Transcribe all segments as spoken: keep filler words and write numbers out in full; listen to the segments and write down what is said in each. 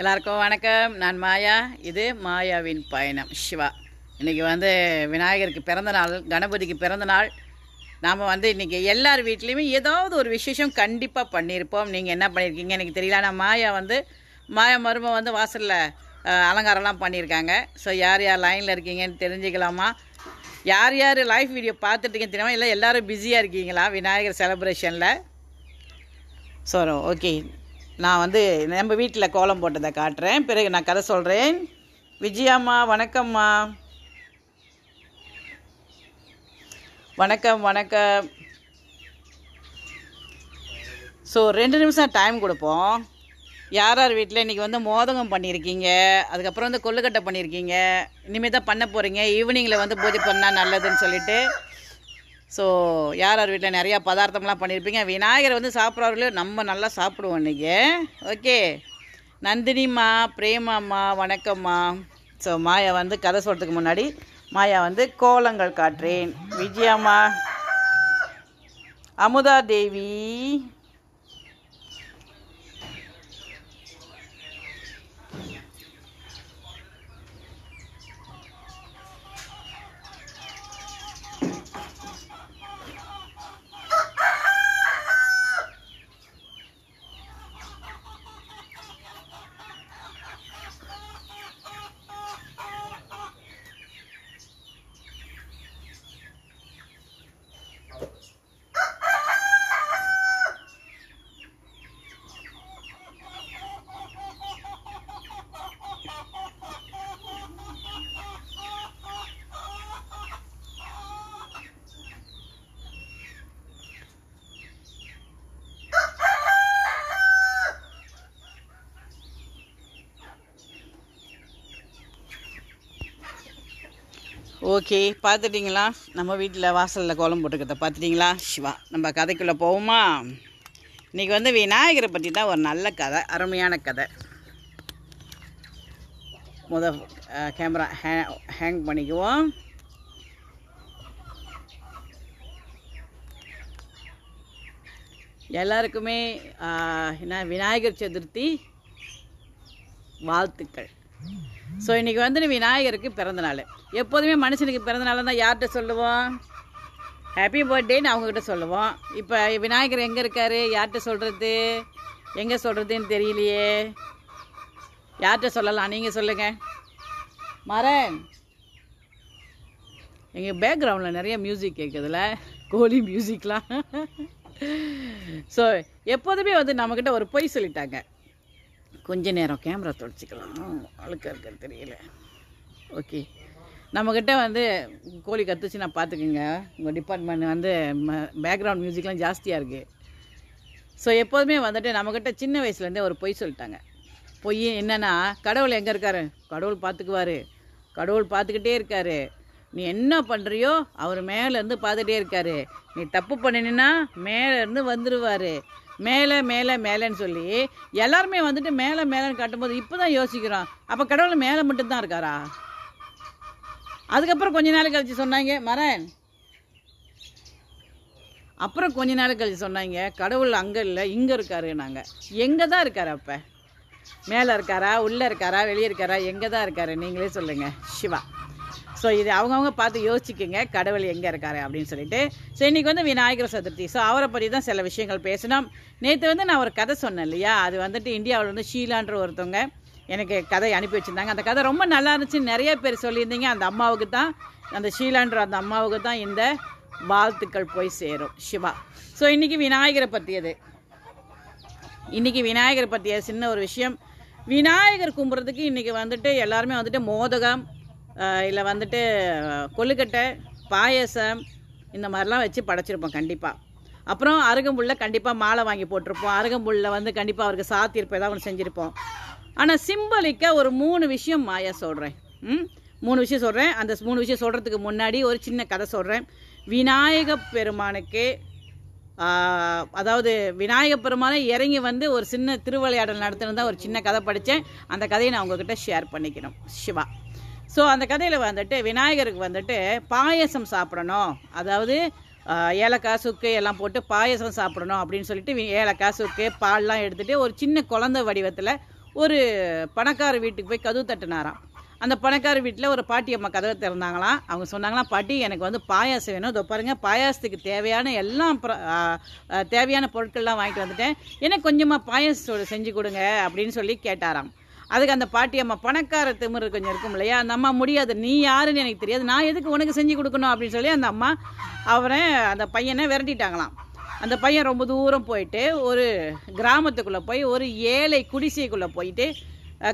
எல்லாருக்கும் வணக்கம். நான் மாயா. இது மாயாவின் பயணம். சிவா, இன்றைக்கி வந்து விநாயகருக்கு பிறந்த நாள், கணபதிக்கு பிறந்த நாள். நாம் வந்து இன்றைக்கி எல்லார் வீட்லேயுமே ஏதாவது ஒரு விசேஷம் கண்டிப்பாக பண்ணியிருப்போம். நீங்கள் என்ன பண்ணியிருக்கீங்க எனக்கு தெரியல. ஆனால் மாயா வந்து மாயா மரும வந்து வாசலில் அலங்காரம்லாம் பண்ணியிருக்காங்க. ஸோ யார் யார் லைனில் இருக்கீங்கன்னு தெரிஞ்சுக்கலாமா? யார் யார் லைவ் வீடியோ பார்த்துட்டுருக்கீங்கன்னு தெரியாமல் இல்லை, எல்லோரும் பிஸியாக இருக்கீங்களா விநாயகர் செலப்ரேஷனில்? ஸோ ஓகே, நான் வந்து நம்ம வீட்டில் கோலம் போட்டதை காட்டுறேன், பிறகு நான் கதை சொல்கிறேன். விஜயாம்மா வணக்கம்மா. வணக்கம் வணக்கம். ஸோ ரெண்டு நிமிஷம் டைம் கொடுப்போம். யார் யார் வீட்டில் இன்றைக்கி வந்து மோதகம் பண்ணியிருக்கீங்க, அதுக்கப்புறம் வந்து கொல்லுக்கட்டை பண்ணியிருக்கீங்க, இனிமேல் தான் பண்ண போகிறீங்க, ஈவினிங்கில் வந்து பூஜை பண்ணால் நல்லதுன்னு சொல்லிட்டு. ஸோ யார் யார் வீட்டில் நிறையா பதார்த்தம்லாம் பண்ணியிருப்பீங்க. விநாயகர் வந்து சாப்பிட்றவர்களே நம்ம நல்லா சாப்பிடுவோம் இன்றைக்கி. ஓகே, நந்தினிம்மா, பிரேமாம்மா வணக்கம்மா. ஸோ மாயா வந்து கதை சொல்கிறதுக்கு முன்னாடி மாயா வந்து கோலங்கள் காட்டுறேன். விஜயம்மா, அமுதா தேவி, ஓகே பார்த்துட்டிங்களா நம்ம வீட்டில் வாசலில் கோலம் போட்டுக்கிறத பார்த்துட்டிங்களா? சிவா, நம்ம கதைக்குள்ளே போவோமா? இன்றைக்கி வந்து விநாயகரை பற்றி தான் ஒரு நல்ல கதை, அருமையான கதை. முத கேமரா ஹே ஹேங் பண்ணிக்குவோம். எல்லாருக்குமே என்ன விநாயகர் சதுர்த்தி வாழ்த்துக்கள். ஸோ இன்றைக்கி வந்து விநாயகருக்கு பிறந்தநாள். எப்போதுமே மனுஷனுக்கு பிறந்தநாள் தான் யார்கிட்ட சொல்லுவோம்? ஹாப்பி பர்த்டேன்னு அவங்கக்கிட்ட சொல்லுவோம். இப்போ விநாயகர் எங்கே இருக்கார்? யார்கிட்ட சொல்கிறது? எங்கே சொல்கிறதுன்னு தெரியலையே. யார்கிட்ட சொல்லலாம்? நீங்கள் சொல்லுங்கள். மரன், எங்கள் பேக்ரவுண்டில் நிறைய மியூசிக் கேட்குதுல, கோலி மியூசிக்லாம். ஸோ எப்போதுமே வந்து நம்மக்கிட்ட ஒரு பொய் சொல்லிட்டாங்க. கொஞ்ச நேரம் கேமரா தொலைச்சிக்கலாம், அழுக்க இருக்க தெரியல. ஓகே, நம்மக்கிட்ட வந்து கோழி கத்துச்சு நான் பார்த்துக்குங்க. உங்கள் டிபார்ட்மெண்ட் வந்து ம பேக்ரவுண்ட் மியூசிக்லாம் ஜாஸ்தியாக இருக்குது. ஸோ எப்போதுமே வந்துட்டு நம்மக்கிட்ட சின்ன வயசுலேருந்தே ஒரு பொய் சொல்லிட்டாங்க. பொய் என்னென்னா, கடவுள் எங்கே இருக்காரு? கடவுள் பார்த்துக்குவார், கடவுள் பார்த்துக்கிட்டே இருக்கார், நீ என்ன பண்ணுறியோ அவர் மேலேருந்து பார்த்துட்டே இருக்கார், நீ தப்பு பண்ணினா மேலேருந்து வந்துடுவார், மேலே மேலே மேலேன்னு சொல்லி எல்லாருமே வந்துட்டு மேலே மேலேன்னு காட்டும்போது இப்போ தான் யோசிக்கிறோம், அப்போ கடவுள் மேலே மட்டும்தான் இருக்காரா? அதுக்கப்புறம் கொஞ்ச நாள் கழித்து சொன்னாங்க மரன், அப்புறம் கொஞ்ச நாள் கழித்து சொன்னாங்க கடவுள் அங்கே இல்லை இங்கே இருக்காரு. நாங்கள் எங்கே தான் இருக்காரு? அப்போ மேலே இருக்காரா, உள்ளே இருக்காரா, வெளியே இருக்காரா, எங்கே தான் இருக்காரு? நீங்களே சொல்லுங்கள். சிவா, ஸோ இது அவங்கவுங்க பார்த்து யோசிச்சுக்கோங்க கடவுள் எங்கே இருக்காரு அப்படின்னு சொல்லிட்டு. ஸோ இன்றைக்கி வந்து விநாயகர் சதுர்த்தி. ஸோ அவரை பற்றி தான் சில விஷயங்கள் பேசினோம். நேற்று வந்து நான் ஒரு கதை சொன்னேன் இல்லையா, அது வந்துட்டு இந்தியாவில் வந்து ஷீலான்ற ஒருத்தவங்க எனக்கு கதை அனுப்பி வச்சுருந்தாங்க. அந்த கதை ரொம்ப நல்லா இருந்துச்சுன்னு நிறைய பேர் சொல்லியிருந்தீங்க. அந்த அம்மாவுக்கு தான், அந்த ஷீலான்ற அந்த அம்மாவுக்கு தான் இந்த வாழ்த்துக்கள் போய் சேரும். சிவா, ஸோ இன்றைக்கி விநாயகரை பற்றியது. இன்றைக்கி விநாயகரை பற்றிய சின்ன ஒரு விஷயம். விநாயகர் கும்பிட்றதுக்கு இன்றைக்கி வந்துட்டு எல்லாருமே வந்துட்டு மோதகம் இல்லை வந்துட்டு கொல்லுக்கட்டை, பாயசம் இந்த மாதிரிலாம் வச்சு படைச்சிருப்போம் கண்டிப்பாக. அப்புறம் அருகம்புல்ல கண்டிப்பாக மாலை வாங்கி போட்டிருப்போம், அருகம்புல்ல வந்து கண்டிப்பாக அவருக்கு சாத்தியிருப்போம், ஏதாவது ஒன்று செஞ்சுருப்போம். ஆனால் சிம்பலிக்காக ஒரு மூணு விஷயம் மாயா சொல்கிறேன். ம் மூணு விஷயம் சொல்கிறேன். அந்த மூணு விஷயம் சொல்கிறதுக்கு முன்னாடி ஒரு சின்ன கதை சொல்கிறேன். விநாயக பெருமானுக்கு, அதாவது விநாயக பெருமானை இறங்கி வந்து ஒரு சின்ன திருவிளையாடல் நடத்தினதான் ஒரு சின்ன கதை படித்தேன். அந்த கதையை நான் உங்ககிட்ட ஷேர் பண்ணிக்கணும். சிவா, ஸோ அந்த கதையில் வந்துட்டு விநாயகருக்கு வந்துட்டு பாயசம் சாப்பிடணும், அதாவது ஏலக்காய் சுக்கு எல்லாம் போட்டு பாயசம் சாப்பிடணும் அப்படின்னு சொல்லிட்டு ஏலக்காய் சுக்கு பால்லாம் எடுத்துகிட்டு ஒரு சின்ன குழந்தை வடிவத்தில் ஒரு பணக்கார வீட்டுக்கு போய் கதவு தட்டினாராம். அந்த பணக்கார வீட்டில் ஒரு பாட்டி அம்மா கதவை திறந்தாங்களாம். அவங்க சொன்னாங்களாம், பாட்டி எனக்கு வந்து பாயாசம் வேணும், இதோ பாருங்கள் பாயாசத்துக்கு தேவையான எல்லாம் தேவையான பொருட்கள்லாம் வாங்கிட்டு வந்துட்டேன், எனக்கு கொஞ்சமாக பாயாசத்தோடு செஞ்சு கொடுங்க அப்படின்னு சொல்லி கேட்டாராம். அதுக்கு அந்த பாட்டி அம்மா பணக்கார திமிரு கொஞ்சம் இருக்கும் இல்லையா, அந்த அம்மா முடியாது, நீ யாருன்னு எனக்கு தெரியாது, நான் எதுக்கு உனக்கு செஞ்சு கொடுக்கணும் அப்படின்னு சொல்லி அந்த அம்மா அவரை அந்த பையனை விரட்டிட்டாங்களாம். அந்த பையன் ரொம்ப தூரம் போயிட்டு ஒரு கிராமத்துக்குள்ளே போய் ஒரு ஏழை குடிசைக்குள்ளே போயிட்டு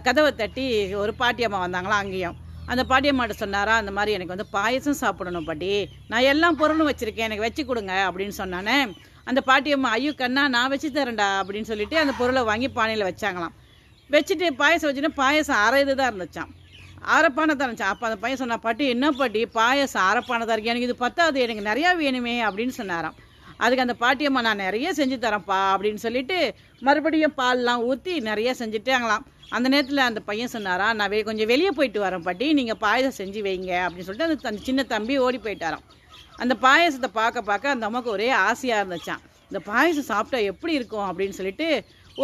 கதவை தட்டி ஒரு பாட்டியம்மா வந்தாங்களாம். அங்கேயும் அந்த பாட்டியம்மாட்ட சொன்னாரா, அந்த மாதிரி எனக்கு வந்து பாயசம் சாப்பிடணும் பாட்டி, நான் எல்லா பொருளும் வச்சுருக்கேன், எனக்கு வச்சு கொடுங்க அப்படின்னு சொன்னானே. அந்த பாட்டியம்மா, ஐயோ கண்ணா நான் வச்சு தரேன்டா அப்படின்னு சொல்லிட்டு அந்த பொருளை வாங்கி பானையில் வச்சாங்களாம். வச்சுட்டு பாயசம் வச்சுட்டு பாயசம் அரை இது தான் இருந்துச்சான், அரைப்பானை தான் இருந்துச்சான். அப்போ அந்த பையன் சொன்னா, பாட்டி என்ன பாட்டி பாயசம் அரைப்பானை தான் இருக்கு, எனக்கு இது பத்தாது, எனக்கு நிறையா வேணுமே அப்படின்னு சொன்னாராம். அதுக்கு அந்த பாட்டியம்மா, நான் நிறைய செஞ்சு தரேன்ப்பா அப்படின்னு சொல்லிட்டு மறுபடியும் பால்லாம் ஊற்றி நிறைய செஞ்சுட்டாங்களாம். அந்த நேரத்தில் அந்த பையன் சொன்னாரா, நான் வெ கொஞ்சம் வெளியே போயிட்டு வரேன் பாட்டி, நீங்கள் பாயசம் செஞ்சு வைங்க அப்படின்னு சொல்லிட்டு அந்த அந்த சின்ன தம்பி ஓடி போயிட்டாராம். அந்த பாயசத்தை பார்க்க பார்க்க அந்த அம்மாவுக்கு ஒரே ஆசையாக இருந்துச்சான், இந்த பாயசம் சாப்பிட்டா எப்படி இருக்கும் அப்படின்னு சொல்லிட்டு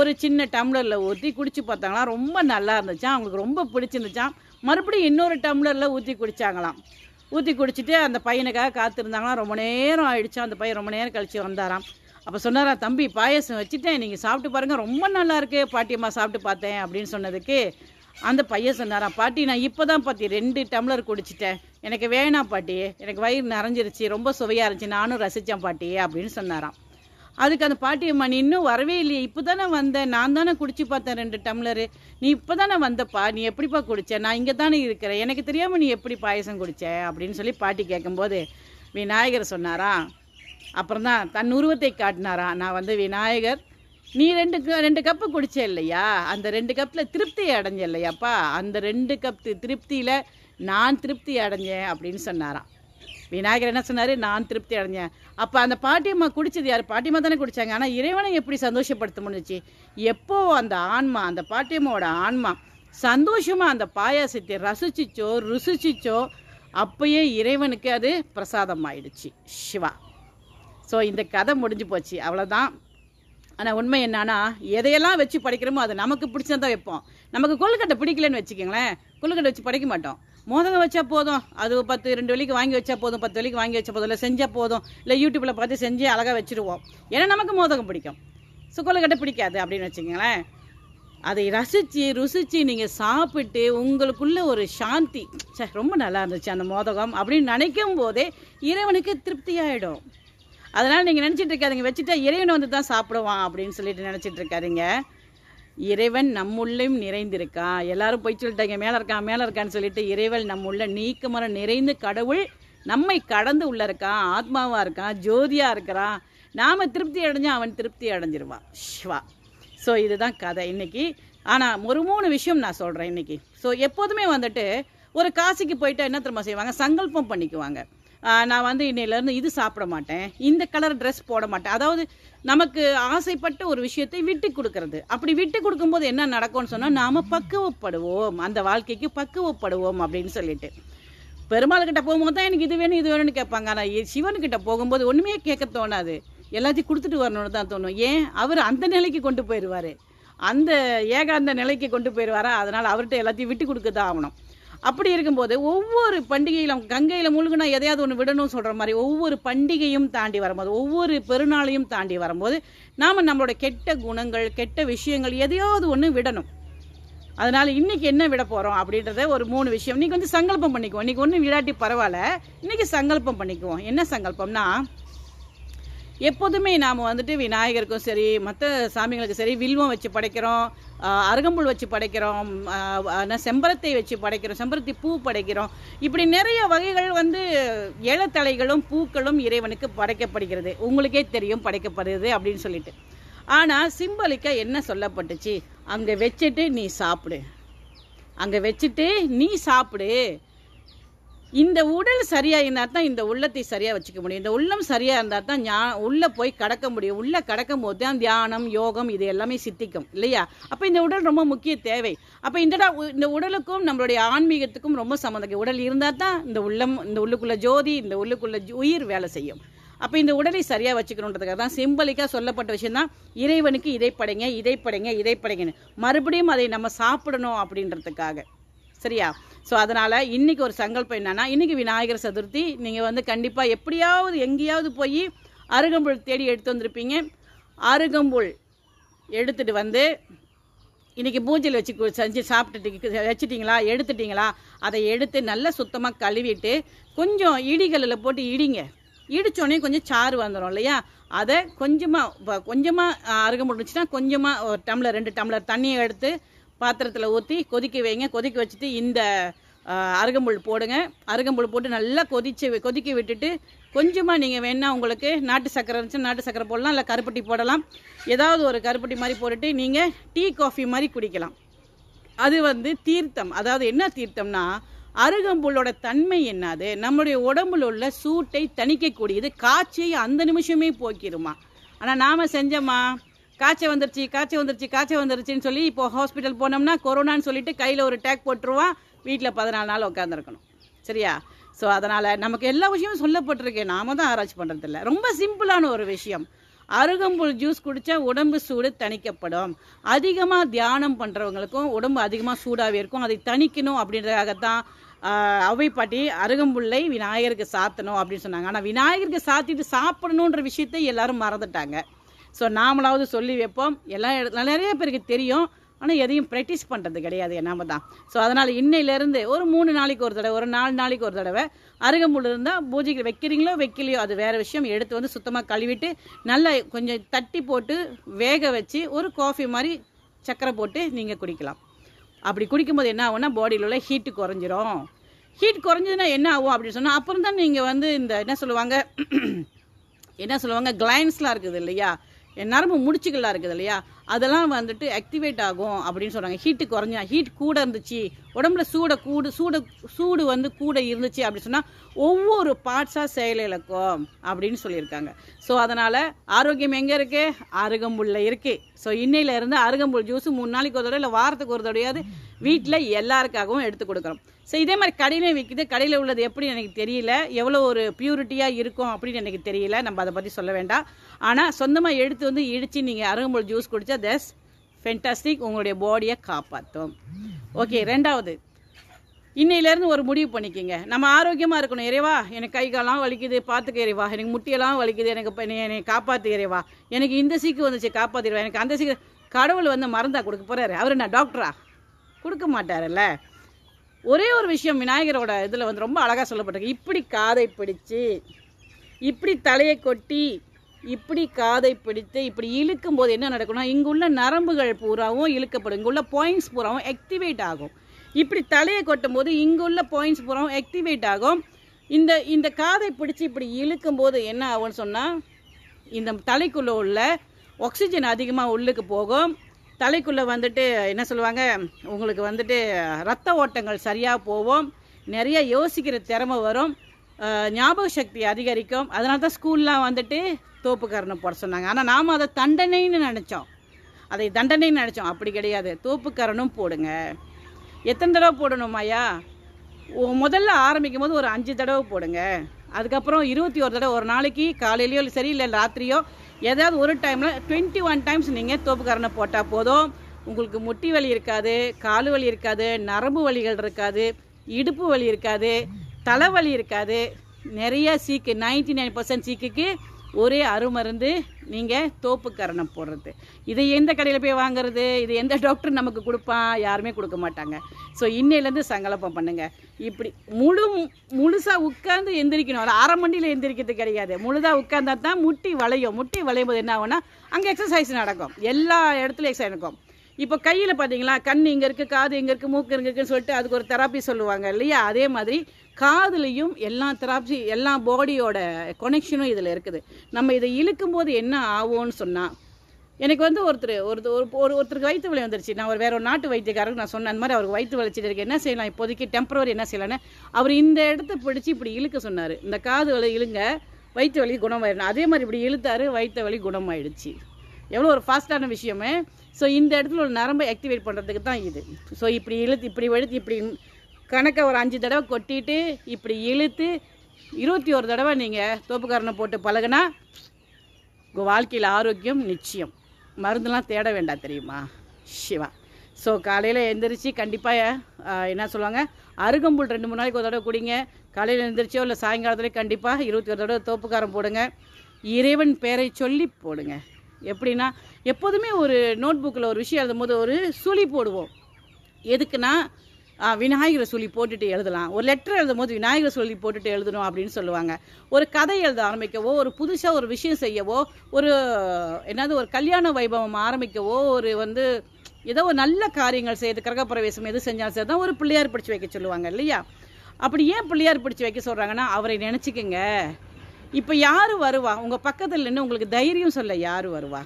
ஒரு சின்ன டம்ளரில் ஊற்றி குடிச்சு பார்த்தாங்களாம். ரொம்ப நல்லா இருந்துச்சான், அவங்களுக்கு ரொம்ப பிடிச்சிருந்துச்சான். மறுபடியும் இன்னொரு டம்ளரில் ஊற்றி குடித்தாங்களாம். ஊற்றி குடிச்சிட்டு அந்த பையனுக்காக காத்திருந்தாங்களாம். ரொம்ப நேரம் ஆயிடுச்சு, அந்த பையன் ரொம்ப நேரம் கழிச்சு வந்தாராம். அப்போ சொன்னாரா, தம்பி பாயசம் வச்சுட்டேன், நீங்கள் சாப்பிட்டு பாருங்கள், ரொம்ப நல்லா இருக்கு பாட்டியம்மா, சாப்பிட்டு பார்த்தேன் அப்படின்னு சொன்னதுக்கு அந்த பையன் சொன்னாராம், பாட்டி நான் இப்போ தான் பாட்டி ரெண்டு டம்ளர் குடிச்சிட்டேன், எனக்கு வேணாம் பாட்டி, எனக்கு வயிறு நிறைஞ்சிருச்சு, ரொம்ப சுவையாக இருந்துச்சு, நானும் ரசித்தேன் பாட்டி அப்படின்னு சொன்னாராம். அதுக்கு அந்த பாட்டியம்மா, நீ இன்னும் வரவே இல்லையே, இப்போ தானே வந்தேன், நான் தானே குடிச்சு பார்த்தேன் ரெண்டு டம்ளரு, நீ இப்போ தானே வந்தப்பா, நீ எப்படிப்பா குடிச்ச, நான் இங்கே தானே இருக்கிறேன், எனக்கு தெரியாமல் நீ எப்படி பாயசம் குடிச்ச அப்படின்னு சொல்லி பாட்டி கேட்கும்போது விநாயகர் சொன்னாரா. அப்புறம் தான் தன் உருவத்தை காட்டினாரா, நான் வந்து விநாயகர், நீ ரெண்டு ரெண்டு கப்பு குடிச்ச இல்லையா, அந்த ரெண்டு கப்பில் திருப்தி அடைஞ்ச இல்லையாப்பா, அந்த ரெண்டு கப் திருப்தியில் நான் திருப்தி அடைஞ்சேன் அப்படின்னு சொன்னாராம். விநாயகர் என்ன சொன்னார், நான் திருப்தி அடைஞ்சேன். அப்போ அந்த பாட்டியம்மா குடிச்சது யார், பாட்டியம்மா தானே குடித்தாங்க, ஆனால் இறைவனை எப்படி சந்தோஷப்படுத்த முடிஞ்சிச்சு, எப்போ அந்த ஆன்மா அந்த பாட்டியம்மாவோட ஆன்மா சந்தோஷமாக அந்த பாயாசத்தை ரசிச்சிச்சோ ருசிச்சிச்சோ அப்பயே இறைவனுக்கு அது பிரசாதம் ஆயிடுச்சு. சிவா. ஸோ இந்த கதை முடிஞ்சு போச்சு, அவ்வளோதான். ஆனால் உண்மை என்னன்னா, எதையெல்லாம் வச்சு படிக்கிறோமோ அது நமக்கு பிடிச்சதான் வைப்போம். நமக்கு கொழுக்கட்டை பிடிக்கலன்னு வச்சுக்கோங்களேன், கொழுக்கட்டை வச்சு படிக்க மாட்டோம். மோதகம் வச்சா போதும், அது பத்து ரெண்டு வழிக்கு வாங்கி வச்சா போதும், பத்து வழிக்கு வாங்கி வச்சா போதும், இல்லை செஞ்சால் போதும், இல்லை யூடியூப்பில் பார்த்து செஞ்சு அழகாக வச்சுருவோம். ஏன்னா நமக்கு மோதகம் பிடிக்கும், ஸோ கொழுக்கட்டை பிடிக்காது அப்படின்னு வச்சுக்கோங்களேன். அதை ரசித்து ருசித்து நீங்கள் சாப்பிட்டு உங்களுக்குள்ளே ஒரு சாந்தி, சே ரொம்ப நல்லா இருந்துச்சு அந்த மோதகம் அப்படின்னு நினைக்கும் போதே இறைவனுக்கு திருப்தியாகிடும். அதனால் நீங்கள் நினச்சிட்டு இருக்காதிங்க வச்சுட்டா இறைவன் வந்து தான் சாப்பிடுவான் அப்படின்னு சொல்லிட்டு நினச்சிட்டு இருக்காதிங்க. இறைவன் நம்முள்ளையும் நிறைந்திருக்கான். எல்லாரும் போய் சொல்லிட்டாங்க மேலே இருக்கான் மேலே இருக்கான்னு சொல்லிட்டு, இறைவன் நம்முள்ள நீக்கமர நிறைந்து கடவுள் நம்மை கடந்து உள்ளே இருக்கான், ஆத்மாவாக இருக்கான், ஜோதியாக இருக்கிறான். நாம் திருப்தி அடைஞ்சால் அவன் திருப்தி அடைஞ்சிருவான். சிவா. ஸோ இதுதான் கதை இன்றைக்கி. ஆனால் ஒரு மூணு விஷயம் நான் சொல்கிறேன் இன்றைக்கி. ஸோ எப்போதுமே வந்துட்டு ஒரு காசிக்கு போயிட்டால் என்ன திரும்ப செய்வாங்க, சங்கல்பம் பண்ணிக்குவாங்க, நான் வந்து இன்னையிலேருந்து இது சாப்பிட மாட்டேன், இந்த கலர் ட்ரெஸ் போட மாட்டேன். அதாவது நமக்கு ஆசைப்பட்ட ஒரு விஷயத்தை விட்டு கொடுக்கறது. அப்படி விட்டு கொடுக்கும்போது என்ன நடக்கும்னு சொன்னால், நாம் பக்குவப்படுவோம், அந்த வாழ்க்கைக்கு பக்குவப்படுவோம் அப்படின்னு சொல்லிட்டு. பெருமாள்கிட்ட போகும்போது தான் எனக்கு இது வேணும் இது வேணும்னு கேட்பாங்க. ஆனால் சிவன்கிட்ட போகும்போது ஒன்றுமே கேட்க தோணாது, எல்லாத்தையும் கொடுத்துட்டு வரணும்னு தான் தோணும். ஏன், அவர் அந்த நிலைக்கு கொண்டு போயிடுவார், அந்த ஏகாந்த நிலைக்கு கொண்டு போயிடுவாரா, அதனால் அவர்கிட்ட எல்லாத்தையும் விட்டு கொடுக்க தான் ஆகணும். அப்படி இருக்கும்போது ஒவ்வொரு பண்டிகையிலும் கங்கையில் மூழ்கினா எதையாவது ஒன்று விடணும்னு சொல்கிற மாதிரி, ஒவ்வொரு பண்டிகையும் தாண்டி வரும்போது, ஒவ்வொரு பெருநாளையும் தாண்டி வரும்போது நாம் நம்மளோட கெட்ட குணங்கள் கெட்ட விஷயங்கள் எதையாவது ஒன்று விடணும். அதனால் இன்றைக்கி என்ன விட போகிறோம் அப்படின்றத ஒரு மூணு விஷயம் இன்றைக்கி வந்து சங்கல்பம் பண்ணிக்குவோம். இன்றைக்கி ஒன்றும் விடாட்டி பரவாயில்ல, இன்றைக்கி சங்கல்பம் பண்ணிக்குவோம். என்ன சங்கல்பம்னா, எப்போதுமே நாம் வந்துட்டு விநாயகருக்கும் சரி மற்ற சாமிகளுக்கும் சரி வில்வம் வச்சு படைக்கிறோம், அருகம்புல் வச்சு படைக்கிறோம், செம்பருத்தை வச்சு படைக்கிறோம், செம்பருத்தி பூ படைக்கிறோம், இப்படி நிறைய வகைகள் வந்து இலத்தலைகளும் பூக்களும் இறைவனுக்கு படைக்கப்படுகிறது. உங்களுக்கே தெரியும் படைக்கப்படுகிறது அப்படின்னு சொல்லிட்டு. ஆனால் சிம்பலிக்காக என்ன சொல்லப்பட்டுச்சு, அங்கே வச்சுட்டு நீ சாப்பிடு, அங்கே வச்சுட்டு நீ சாப்பிடு. இந்த உடல் சரியாக இருந்தால் தான் இந்த உள்ளத்தை சரியாக வச்சுக்க முடியும், இந்த உள்ளம் சரியாக இருந்தால் தான் ஞா உள்ளே போய் கடக்க முடியும். உள்ளே கடக்கும் போது தான் தியானம் யோகம் இது எல்லாமே சித்திக்கும் இல்லையா. அப்போ இந்த உடல் ரொம்ப முக்கிய தேவை. அப்போ இந்த இந்த உடலுக்கும் நம்மளுடைய ஆன்மீகத்துக்கும் ரொம்ப சம்மந்தம். உடல் இருந்தால் தான் இந்த உள்ளம், இந்த உள்ளுக்குள்ள ஜோதி, இந்த உள்ளுக்குள்ள உயிர் வேலை செய்யும். அப்ப இந்த உடலை சரியா வச்சுக்கணும்ன்றதுக்காக தான் சிம்பலிக்கா சொல்லப்பட்ட விஷயம் தான் இறைவனுக்கு இதை படைங்க இதை படைங்க இதை படைங்கன்னு. மறுபடியும் அதை நம்ம சாப்பிடணும் அப்படின்றதுக்காக சரியா. ஸோ அதனால் இன்றைக்கி ஒரு சங்கல்பம் என்னென்னா, இன்றைக்கி விநாயகர் சதுர்த்தி, நீங்கள் வந்து கண்டிப்பாக எப்படியாவது எங்கேயாவது போய் அருகம்புல் தேடி எடுத்து வந்திருப்பீங்க. அருகம்புல் எடுத்துகிட்டு வந்து இன்றைக்கி பூஜையில் வச்சு செஞ்சு சாப்பிட்டுட்டு வச்சுட்டிங்களா எடுத்துட்டிங்களா, அதை எடுத்து நல்லா சுத்தமாக கழுவிட்டு கொஞ்சம் இடிகளில் போட்டு இடிங்க. இடித்தோடனே கொஞ்சம் சாறு வந்துடும் இல்லையா, அதை கொஞ்சமாக கொஞ்சமாக அருகம்புல் இருந்துச்சுன்னா கொஞ்சமாக ஒரு டம்ளர் ரெண்டு டம்ளர் தண்ணியை எடுத்து பாத்திரத்தில் ஊற்றி கொதிக்க வைங்க. கொதிக்க வச்சுட்டு இந்த அருகம்புல் போடுங்க. அருகம்புல் போட்டு நல்லா கொதிச்சு கொதிக்க விட்டுட்டு கொஞ்சமாக நீங்கள் வேணால் உங்களுக்கு நாட்டு சக்கரை இருந்துச்சுன்னா நாட்டு சக்கரை போடலாம், இல்லை கருப்பட்டி போடலாம். ஏதாவது ஒரு கருப்பட்டி மாதிரி போட்டுட்டு நீங்கள் டீ காஃபி மாதிரி குடிக்கலாம். அது வந்து தீர்த்தம். அதாவது என்ன தீர்த்தம்னா, அருகம்புல்லோட தன்மை என்னது, நம்மளுடைய உடம்புல உள்ள சூட்டை தணிக்கக்கூடியது, காய்ச்சலை அந்த நிமிஷமே போக்கிடுமா. ஆனால் நாம் செஞ்சோமா காய்ச்சல் வந்துருச்சு காய்ச்சல் வந்துருச்சு காய்ச்சல் வந்துருச்சுன்னு சொல்லி இப்போ ஹாஸ்பிட்டல் போனோம்னா கொரோனான்னு சொல்லிட்டு கையில் ஒரு டேக் போட்டுருவான், வீட்டில் பதினாலு நாள் உட்காந்துருக்கணும் சரியா. ஸோ அதனால் நமக்கு எல்லா விஷயமும் சொல்லப்பட்டிருக்கேன், நாம தான் ஆராய்ச்சி பண்ணுறதில்ல. ரொம்ப சிம்பிளான ஒரு விஷயம், அருகம்புல் ஜூஸ் குடித்தா உடம்பு சூடு தணிக்கப்படும். அதிகமாக தியானம் பண்ணுறவங்களுக்கும் உடம்பு அதிகமாக சூடாகவே இருக்கும், அதை தணிக்கணும் அப்படின்றதாகத்தான் அவை பாட்டி அருகம்புல்லை விநாயகருக்கு சாத்தணும் அப்படின்னு சொன்னாங்க. ஆனால் விநாயகருக்கு சாத்திட்டு சாப்பிடணுன்ற விஷயத்தை எல்லாரும் மறந்துட்டாங்க. ஸோ நாமளாவது சொல்லி வைப்போம், எல்லா இடத்துல நிறைய பேருக்கு தெரியும் ஆனால் எதையும் ப்ராக்டிஸ் பண்ணுறது கிடையாது நாம தான். ஸோ அதனால் இன்னையிலேருந்து ஒரு மூணு நாளைக்கு ஒரு தடவை ஒரு நாலு நாளைக்கு ஒரு தடவை அருகம்புல் இருந்தால் பூஜைக்கு வைக்கிறீங்களோ வைக்கலையோ அது வேறு விஷயம், எடுத்து வந்து சுத்தமாக கழுவிட்டு நல்லா கொஞ்சம் தட்டி போட்டு வேக வச்சு ஒரு காஃபி மாதிரி சக்கரை போட்டு நீங்கள் குடிக்கலாம். அப்படி குடிக்கும்போது என்ன ஆகும்னா பாடியில் உள்ள ஹீட்டு குறைஞ்சிரும். ஹீட் குறைஞ்சதுன்னா என்ன ஆகும் அப்படின்னு சொன்னால் அப்புறம் தான் நீங்கள் வந்து இந்த என்ன சொல்லுவாங்க என்ன சொல்லுவாங்க கிளைன்ஸ்லாம் இருக்குது இல்லையா, நரம்பு முடிச்சுக்கெல்லாம் இருக்குது இல்லையா, அதெல்லாம் வந்துட்டு ஆக்டிவேட் ஆகும் அப்படின்னு சொல்கிறாங்க. ஹீட்டு குறைஞ்சா ஹீட் கூட இருந்துச்சு உடம்புல சூட கூடு சூட சூடு வந்து கூட இருந்துச்சு அப்படின்னு சொன்னால் ஒவ்வொரு பார்ட்ஸாக செயலிழக்கும் அப்படின்னு சொல்லியிருக்காங்க. ஸோ அதனால் ஆரோக்கியம் எங்கே இருக்குது, அருகம்புல்ல இருக்குது. ஸோ இன்னையில இருந்து அருகம்புல் ஜூஸ் மூணு நாளைக்கு ஒரு தடவை இல்லை வாரத்துக்கு ஒரு தடவையாவது வீட்டில் எல்லாருக்காகவும் எடுத்து கொடுக்குறோம். ஸோ இதே மாதிரி கடையிலையும் விற்கிது, கடையில் உள்ளது எப்படின்னு எனக்கு தெரியல, எவ்வளோ ஒரு பியூரிட்டியாக இருக்கும் அப்படின்னு எனக்கு தெரியல, நம்ம அதை பற்றி சொல்ல வேண்டாம். ஆனால் சொந்தமாக எடுத்து வந்து இடித்து நீங்கள் அருகம்புல் ஜூஸ் குடித்தா தஸ் ஃபென்டாஸ்டிக், உங்களுடைய பாடியை காப்பாற்றும். ஓகே, ரெண்டாவது இன்னையிலேருந்து ஒரு முடிவு பண்ணிக்கோங்க, நம்ம ஆரோக்கியமாக இருக்கணும். இறைவா எனக்கு கை காலெலாம் வலிக்குது பார்த்துக்க இறைவா, எனக்கு முட்டியெல்லாம் வலிக்குது எனக்கு என்னை காப்பாற்று இறைவா, எனக்கு இந்த சீக்கு வந்துச்சு காப்பாற்றிடுவா, எனக்கு அந்த சீக்கு. கடவுள் வந்து மருந்தா கொடுக்க போகிறாரு, அவர் என்ன டாக்டரா கொடுக்க மாட்டார்ல. ஒரே ஒரு விஷயம் விநாயகரோட இதில் வந்து ரொம்ப அழகாக சொல்லப்பட்டிருக்கு, இப்படி காதை பிடிச்சு இப்படி தலையை கொட்டி இப்படி காதை பிடித்து இப்படி இழுக்கும் போது என்ன நடக்கும்னா இங்குள்ள நரம்புகள் பூராவும் இழுக்கப்படும், இங்குள்ள பாயிண்ட்ஸ் பூராவும் ஆக்டிவேட் ஆகும். இப்படி தலையை கொட்டும் போது இங்குள்ள பாயிண்ட்ஸ் பூராவும் ஆக்டிவேட் ஆகும். இந்த இந்த காதை பிடிச்சி இப்படி இழுக்கும் போது என்ன ஆகும்னு சொன்னால் இந்த தலைக்குள்ளே உள்ள ஆக்சிஜன் அதிகமாக உள்ளுக்கு போகும். தலைக்குள்ளே வந்துட்டு என்ன சொல்லுவாங்க உங்களுக்கு வந்துட்டு ரத்த ஓட்டங்கள் சரியாக போவோம், நிறைய யோசிக்கிற திறமை வரும், ஞாபக சக்தி அதிகரிக்கும். அதனால தான் ஸ்கூல்லாம் வந்துட்டு தோப்புக்கரணம் போட சொன்னாங்க. ஆனால் நாம் அதை தண்டனைன்னு நினச்சோம், அதை தண்டனைன்னு நினச்சோம். அப்படி கிடையாது, தோப்புக்கரணம் போடுங்க. எத்தனை தடவை போடணும் மாயா? முதல்ல ஆரம்பிக்கும் போது ஒரு அஞ்சு தடவை போடுங்க, அதுக்கப்புறம் இருபத்தி ஒரு தடவை ஒரு நாளைக்கு காலையிலையோ சரி இல்லை ராத்திரியோ ஏதாவது ஒரு டைமில் டுவெண்ட்டி ஒன் டைம்ஸ் நீங்கள் தோப்புக்காரனை போட்டால் போதும். உங்களுக்கு முட்டி வலி இருக்காது, காலு வலி இருக்காது, நரம்பு வலிகள் இருக்காது, இடுப்பு வலி இருக்காது, தலைவலி இருக்காது. நிறைய சீக்கு நைன்டி நைன் பர்சன்ட் சீக்குக்கு ஒரே அருமருந்து நீங்கள் தோப்புக்கரணம் போடுறது. இதை எந்த கடையில் போய் வாங்குறது, இது எந்த டாக்டர் நமக்கு கொடுப்பான்? யாருமே கொடுக்க மாட்டாங்க. ஸோ இன்னையிலேருந்து சங்கல்பம் பண்ணுங்கள், இப்படி முழு முழுசாக உட்காந்து எந்திரிக்கணும், ஒரு அரை மண்டியில் எந்திரிக்கிறது கிடையாது. முழுதாக உட்கார்ந்தா தான் முட்டி வளையும். முட்டி வளையும் போது என்ன ஆகும்னா அங்கே எக்ஸசைஸ் நடக்கும், எல்லா இடத்துலையும் எக்ஸசைஸ் நடக்கும். இப்போ கையில் பார்த்தீங்களா கண் இங்கே இருக்குது, காது இங்கே இருக்குது, மூக்கு இங்கே இருக்குன்னு சொல்லிட்டு அதுக்கு ஒரு தெராப்பி சொல்லுவாங்க இல்லையா, அதே மாதிரி காதுலையும் எல்லா தெராப்பி எல்லா பாடியோட கனெக்ஷனும் இதில் இருக்குது. நம்ம இதை இழுக்கும்போது என்ன ஆகும்னு சொன்னால், எனக்கு வந்து ஒருத்தர் ஒரு ஒரு ஒருத்தருக்கு வயிற்று வலி வந்துருச்சு, நான் ஒரு வேற ஒரு நாட்டு வைத்தியக்காரருக்கு நான் சொன்ன அந்த மாதிரி அவருக்கு வயிற்று வலிச்சிட்டு இருக்கேன், என்ன செய்யலாம் இப்போதைக்கு டெம்பரவரி என்ன செய்யலான்னு அவர் இந்த இடத்த பிடிச்சி இப்படி இழுக்க சொன்னார். இந்த காது வலி இழுங்க வயிற்று வலி குணமாயிடும், அதே மாதிரி இப்படி இழுத்தாரு வயிற்று வலி குணமாயிடுச்சு. எவ்வளோ ஒரு ஃபாஸ்ட்டான விஷயமே. ஸோ இந்த இடத்துல ஒரு நரம்பை ஆக்டிவேட் பண்ணுறதுக்கு தான் இது. ஸோ இப்படி இழுத்து இப்படி இழுத்து இப்படி கணக்கை ஒரு அஞ்சு தடவை கொட்டிட்டு இப்படி இழுத்து இருபத்தி ஒரு தடவை நீங்கள் தோப்புக்கரணை போட்டு பழகுனா உங்கள் வாழ்க்கையில் ஆரோக்கியம் நிச்சயம். மருந்துலாம் தேட வேண்டாம் தெரியுமா சிவா. ஸோ காலையில் எழுந்திரிச்சு கண்டிப்பாக என்ன சொல்லுவாங்க, அருகம்புல் ரெண்டு மூணு நாளைக்கு ஒரு தடவை குடிங்க. காலையில் எழுந்திரிச்சோ இல்லை சாயங்காலத்துலேயே கண்டிப்பாக இருபத்தி ஒரு தடவை தோப்புக்காரம் போடுங்க. இறைவன் பேரை சொல்லி போடுங்க. எப்படின்னா, எப்போதுமே ஒரு நோட் புக்கில் ஒரு விஷயம் எழுதும் போது ஒரு சுழி போடுவோம். எதுக்குன்னா விநாயகரை சொல்லி போட்டுட்டு எழுதலாம். ஒரு லெட்டர் எழுதும் போது விநாயகரை சொல்லி போட்டுட்டு எழுதணும் அப்படின்னு சொல்லுவாங்க. ஒரு கதை எழுத ஆரம்பிக்கவோ, ஒரு புதுசாக ஒரு விஷயம் செய்யவோ, ஒரு என்னது ஒரு கல்யாண வைபவம் ஆரம்பிக்கவோ, ஒரு வந்து ஏதோ ஒரு நல்ல காரியங்கள் செய்யுது, கிரகப்பிரவேசம் எது செஞ்சாலும் சரி தான் ஒரு பிள்ளையார் பிடிச்சி வைக்க சொல்லுவாங்க இல்லையா. அப்படி ஏன் பிள்ளையார் பிடிச்சி வைக்க சொல்கிறாங்கன்னா, அவரை நினச்சிக்கங்க. இப்போ யார் வருவா உங்கள் பக்கத்தில் நின்று உங்களுக்கு தைரியம் சொல்ல? யார் வருவா?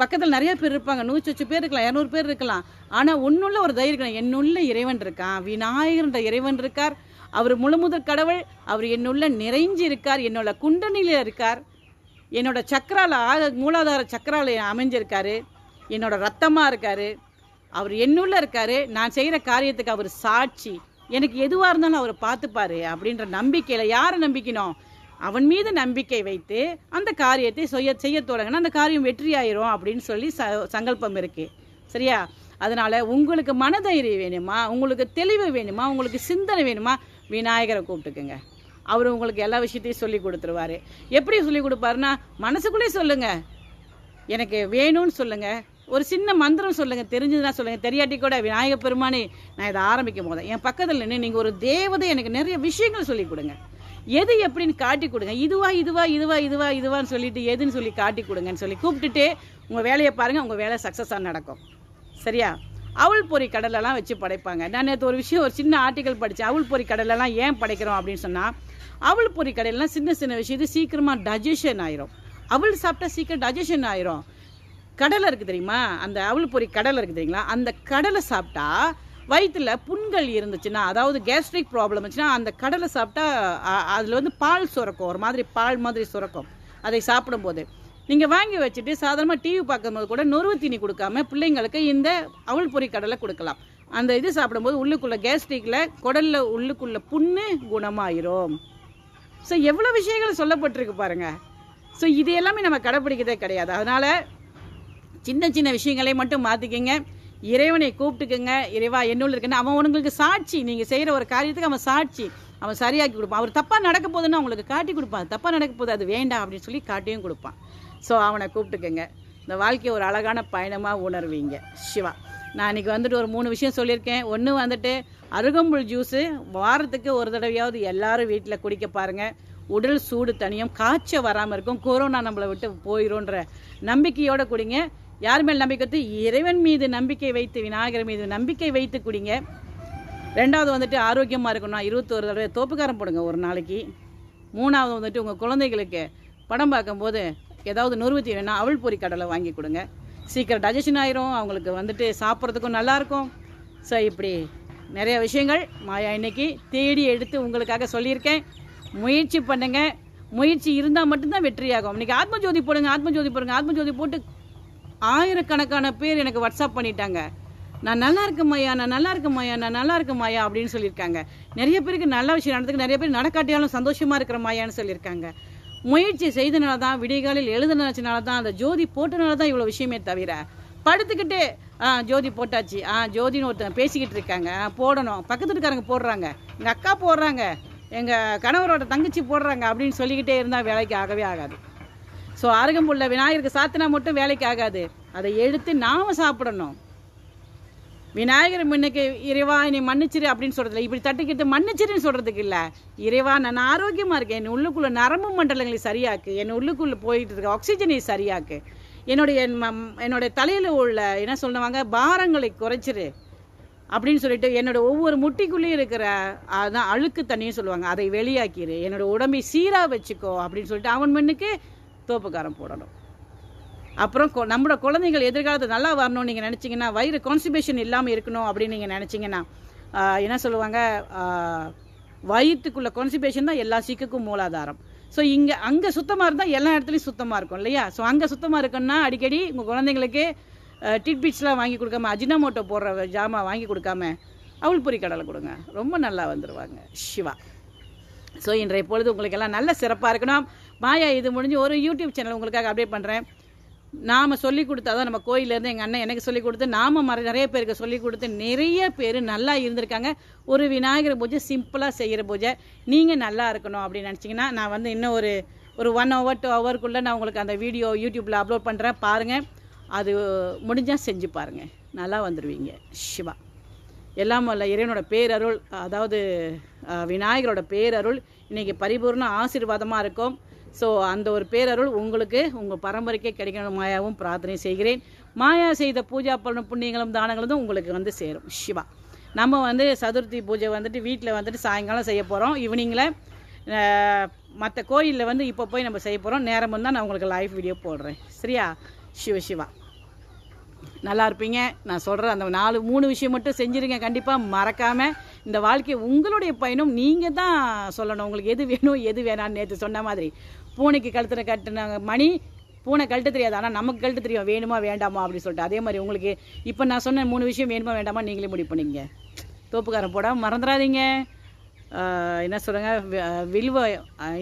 பக்கத்தில் நிறைய பேர் இருப்பாங்க, நூற்றி வச்சு பேர் இருக்கலாம், இரநூறு பேர் இருக்கலாம். ஆனால் ஒன்றுள்ள ஒரு தைரியம் இருக்கலாம், என்னுள்ள இறைவன் இருக்கான், விநாயகர்ன்ற இறைவன் இருக்கார், அவர் முழுமுதற் கடவுள், அவர் என்னுள்ள நிறைஞ்சி இருக்கார், என்னோட குண்டனில இருக்கார், என்னோட சக்கரால் ஆக மூலாதார சக்கரால் அமைஞ்சிருக்காரு, என்னோட ரத்தமாக இருக்கார், அவர் என்னுள்ள இருக்கார், நான் செய்கிற காரியத்துக்கு அவர் சாட்சி, எனக்கு எதுவாக இருந்தாலும் அவர் பார்த்துப்பார் அப்படின்ற நம்பிக்கையில் யாரை நம்பிக்கணும்? அவன் மீது நம்பிக்கை வைத்து அந்த காரியத்தை செய்ய செய்ய தொடங்கினா அந்த காரியம் வெற்றி ஆயிரும் அப்படின்னு சொல்லி ச சங்கல்பம் இருக்குது சரியா. அதனால் உங்களுக்கு மனதைரியம் வேணுமா, உங்களுக்கு தெளிவு வேணுமா, உங்களுக்கு சிந்தனை வேணுமா, விநாயகரை கூப்பிட்டுக்குங்க. அவர் உங்களுக்கு எல்லா விஷயத்தையும் சொல்லி கொடுத்துருவார். எப்படி சொல்லி கொடுப்பாருன்னா, மனசுக்குள்ளே சொல்லுங்கள், எனக்கு வேணும்னு சொல்லுங்கள், ஒரு சின்ன மந்திரம் சொல்லுங்கள், தெரிஞ்சதுன்னா சொல்லுங்கள், தெரியாட்டி கூட விநாயகப் பெருமானே நான் இதை ஆரம்பிக்கும் போது என் பக்கத்தில் நின்று நீங்கள் ஒரு தேவதை எனக்கு நிறைய விஷயங்கள் சொல்லி கொடுங்க, எது எப்படின்னு காட்டி கொடுங்க, இதுவா இதுவா இதுவா இதுவா இதுவான்னு சொல்லிட்டு எதுன்னு சொல்லி காட்டி கொடுங்கன்னு சொல்லி கூப்பிட்டுட்டு உங்கள் வேலையை பாருங்கள். உங்கள் வேலை சக்ஸஸாக நடக்கும் சரியா. அவள் பொறி கடலெல்லாம் வச்சு படைப்பாங்க. நான் நேற்று ஒரு விஷயம் ஒரு சின்ன ஆர்டிக்கல் படித்தேன், அவள் பொறி கடலெல்லாம் ஏன் படைக்கிறோம் அப்படின்னு சொன்னால், அவள் பொறி கடலெல்லாம் சின்ன சின்ன விஷயத்து சீக்கிரமாக டைஜஷன் ஆயிரும். அவள் சாப்பிட்டா சீக்கிரம் டைஜஷன் ஆயிரும். கடலை இருக்குது தெரியுமா, அந்த அவள் பொறி கடலை இருக்குது தெரியுங்களா, அந்த கடலை சாப்பிட்டா வயிற்றுல புண்கள் இருந்துச்சுன்னா, அதாவது கேஸ்ட்ரிக் ப்ராப்ளம் இருந்துச்சுன்னா, அந்த கடலை சாப்பிட்டா அதில் வந்து பால் சுரக்கும், ஒரு மாதிரி பால் மாதிரி சுரக்கும். அதை சாப்பிடும்போது நீங்கள் வாங்கி வச்சுட்டு சாதாரணமாக டிவி பார்க்கும்போது கூட நொறுவு தீனி கொடுக்காம பிள்ளைங்களுக்கு இந்த அவல் பொறி கடலை கொடுக்கலாம். அந்த இது சாப்பிடும்போது உள்ளுக்குள்ளே கேஸ்ட்ரிக்கில் குடலில் உள்ளுக்குள்ளே புண்ணு குணமாயிரும். ஸோ எவ்வளோ விஷயங்கள் சொல்லப்பட்டிருக்கு பாருங்கள். ஸோ இது எல்லாமே நம்ம கடைப்பிடிக்கிறதே கிடையாது. அதனால் சின்ன சின்ன விஷயங்களை மட்டும் மாற்றிக்கிங்க, இறைவனை கூப்பிட்டுக்குங்க. இறைவா என்னுள்ள இருக்குன்னா அவன் உங்களுக்கு சாட்சி, நீங்கள் செய்கிற ஒரு காரியத்துக்கு அவன் சாட்சி, அவன் சரியாக்கி கொடுப்பான். அவர் தப்பாக நடக்க போதுன்னா உங்களுக்கு காட்டி கொடுப்பான், தப்பாக நடக்க போது அது வேண்டாம் அப்படின்னு சொல்லி காட்டியும் கொடுப்பான். ஸோ அவனை கூப்பிட்டுக்குங்க. இந்த வாழ்க்கையை ஒரு அழகான பயணமாக உணர்வீங்க சிவா. நான் இன்றைக்கி வந்துட்டு ஒரு மூணு விஷயம் சொல்லியிருக்கேன். ஒன்று வந்துட்டு அருகம்புல் ஜூஸு வாரத்துக்கு ஒரு தடவையாவது எல்லாரும் வீட்டில் குடிக்க பாருங்கள். உடல் சூடு தனியும், காய்ச்சல் வராமல் இருக்கும், கொரோனா நம்மளை விட்டு போயிடும்ன்ற நம்பிக்கையோடு குடிங்க. யார் மேல் நம்பிக்கை வைத்து? இறைவன் மீது நம்பிக்கை வைத்து, விநாயகர் மீது நம்பிக்கை வைத்து குடிங்க. ரெண்டாவது வந்துட்டு ஆரோக்கியமாக இருக்கணும்னா இருபத்தொரு தடவை தோப்புக்காரம் போடுங்க ஒரு நாளைக்கு. மூணாவது வந்துட்டு உங்கள் குழந்தைகளுக்கு படம் பார்க்கும்போது ஏதாவது நொறுவத்தி வேணால் அவள் பொறி கடலை வாங்கி கொடுங்க. சீக்கிரம் டைஜஷன் ஆயிரும், அவங்களுக்கு வந்துட்டு சாப்பிட்றதுக்கும் நல்லாயிருக்கும். ஸோ இப்படி நிறைய விஷயங்கள் மாயா இன்னைக்கு தேடி எடுத்து உங்களுக்காக சொல்லியிருக்கேன். முயற்சி பண்ணுங்கள், முயற்சி இருந்தால் மட்டும்தான் வெற்றியாகும். இன்றைக்கி ஆத்ம ஜோதி போடுங்க, ஆத்ம ஜோதி போடுங்க, ஆத்ம ஜோதி போட்டு ஆயிரக்கணக்கான பேர் எனக்கு வாட்ஸ்அப் பண்ணிட்டாங்க. நான் நல்லா இருக்கேன் மாயா, நான் நல்லா இருக்கேன் மாயா, நான் நல்லா இருக்கேன் மாயா அப்படின்னு சொல்லியிருக்காங்க. நிறைய பேருக்கு நல்ல விஷயம் நடந்துக்கு, நிறைய பேர் நடக்காட்டியாலும் சந்தோஷமாக இருக்கிற மாயான்னு சொல்லியிருக்காங்க. முயற்சி செய்தனால தான், விடிகாலில் எழுதுனாச்சுனால தான், அந்த ஜோதி போட்டனால தான் இவ்வளோ விஷயமே தவிர படுத்துக்கிட்டு ஆ ஜோதி போட்டாச்சு ஆ ஜோதின்னு ஒருத்தன் பேசிக்கிட்டு இருக்காங்க. போடணும், பக்கத்து இருக்காரங்க போடுறாங்க, எங்கள் அக்கா போடுறாங்க, எங்கள் கணவரோட தங்கச்சி போடுறாங்க அப்படின்னு சொல்லிக்கிட்டே இருந்தால் வேலைக்கு ஆகவே ஆகாது. ஸோ அருகம்புல்ல விநாயகருக்கு சாத்தினா மட்டும் வேலைக்கு ஆகாது, அதை எடுத்து நாம் சாப்பிடணும். விநாயகர் முன்னுக்கு இறைவா நீ மன்னிச்சிரு அப்படின்னு சொல்கிறதில்ல, இப்படி தட்டிக்கிட்டு மன்னிச்சிருன்னு சொல்கிறதுக்கு இல்லை. இறைவா நான் ஆரோக்கியமாக இருக்கேன், என் உள்ளுக்குள்ளே நரம்பு மண்டலங்களை சரியாக்கு, என் உள்ளுக்குள்ளே போயிட்டு இருக்க ஆக்சிஜனை சரியாக்கு, என்னுடைய என்னுடைய தலையில் உள்ள என்ன சொல்லுவாங்க பாரங்களை குறைச்சிரு அப்படின்னு சொல்லிட்டு, என்னோட ஒவ்வொரு முட்டிக்குள்ளேயும் இருக்கிற அதான் அழுக்கு தண்ணியும் சொல்லுவாங்க அதை வெளியாக்கிடு, என்னோட உடம்பை சீராக வச்சுக்கோ அப்படின்னு சொல்லிட்டு அவன் முன்னுக்கு தோப்புக்காரம் போடணும். அப்புறம் நம்மளோட குழந்தைகள் எதிர்காலத்தை நல்லா வரணும்னு நீங்கள் நினச்சிங்கன்னா, வயிறு கான்ஸ்டிபேஷன் இல்லாமல் இருக்கணும் அப்படின்னு நீங்கள் நினச்சிங்கன்னா, என்ன சொல்லுவாங்க வயிற்றுக்குள்ளே கான்ஸ்டிபேஷன் தான் எல்லா சீக்குக்கும் மூலாதாரம். ஸோ இங்கே அங்கே சுத்தமாக இருந்தால் எல்லா இடத்துலையும் சுத்தமாக இருக்கும் இல்லையா. ஸோ அங்கே சுத்தமாக இருக்குன்னா அடிக்கடி உங்கள் குழந்தைங்களுக்கு டிட்பிட்ஸ்லாம் வாங்கி கொடுக்காம, அஜினமோட்டோ போடுற ஜாமான் வாங்கி கொடுக்காம அவள் பொறி கடலை கொடுங்க, ரொம்ப நல்லா வந்துடுவாங்க சிவா. सो इंपे नल सण माया इत मुझे और यूट्यूब चैनल उपडेट पड़े नाम சொல்லிக் கொடுத்தா தான் நம்ம கோயில்ல இருந்து எங்க அண்ணன் எனக்கு சொல்லிக் கொடுத்து நாம நிறைய பேருக்கு சொல்லிக் கொடுத்து நிறைய பேர் நல்லா இருந்திருக்காங்க ஒரு விநாயகர் பூஜை சிம்பிளா செய்யற பூஜை நீங்க நல்லா இருக்கணும் அப்படி நினைச்சீங்கன்னா நான் வந்து இன்ன ஒரு ஒரு one hour two hour குள்ள நான் உங்களுக்கு அந்த வீடியோ YouTubeல அப்லோட் பண்றேன் பாருங்க அது முடிஞ்சா செஞ்சு பாருங்க நல்லா வந்துருவீங்க சிவா எல்லாம் வல்ல இறைவனோட பேரருள் அதாவது விநாயகரோட பேரருள் இன்னைக்கு பரிபூர்ண ஆசீர்வாதமா இருக்கும் सो अंद और पेररुल उंगलुक्कु उंगा परंपरैक्कु किडैक्कणुम मायावुम प्रार्थनै सेय्गिरेन माया सेय्द पूजा पलनुम पुण्यंगलुम दानंगलुम उंगलुक्कु वंदु सेरुम शिवा नम्म वंदु चतुर्थी पूजा वंदुट्टु वीट्ल वंदुट्टु सायंकालम सेय्य पोरोम ईवनिंगल मत्त कोयिल्ल वंदु इप्पो पोई नम्म सेय्य पोरोम नेरम वंदा नान उंगलुक्कु लाइव वीडियो पोडुरेन सरिया शिव शिवा நல்லா இருப்பீங்க நான் சொல்ற அந்த நாலு மூணு விஷயம் மட்டும் செஞ்சிருங்க கண்டிப்பா மறக்காம இந்த வாழ்க்கை உங்களுடைய பயணம் நீங்க தான் சொல்லணும் உங்களுக்கு எது வேணும் எது வேணாம்னு நேத்து சொன்ன மாதிரி பூனைக்கு கழுத்துல கட்டினாங்க மணி பூனை கழுத்து தெரியாது ஆனா நமக்கு கழுத்து தெரியும் வேணுமா வேண்டாமா அப்படி சொல்லிட்டு அதே மாதிரி உங்களுக்கு இப்போ நான் சொன்ன மூணு விஷயம் வேணுமா வேண்டாமா நீங்களே முடிவு பண்ணுங்க தோப்புக்காரன் போடாம மறந்துறாதீங்க என்ன சொல்றாங்க வில்வ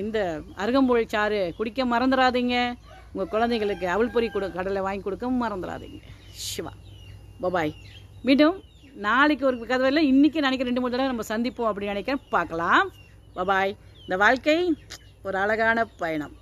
இந்த அருகம்புல் சாறு குடிக்க மறந்துறாதீங்க உங்க குழந்தைகளுக்கு அவல்பொரி கூட கடலை வாங்கி கொடுக்க மறந்துறாதீங்க शिवा बाय मीडू ना और कदल इनकी निके रे मूल नम्बर सदिपो अब पाकल बाय वाक और अलग पैण।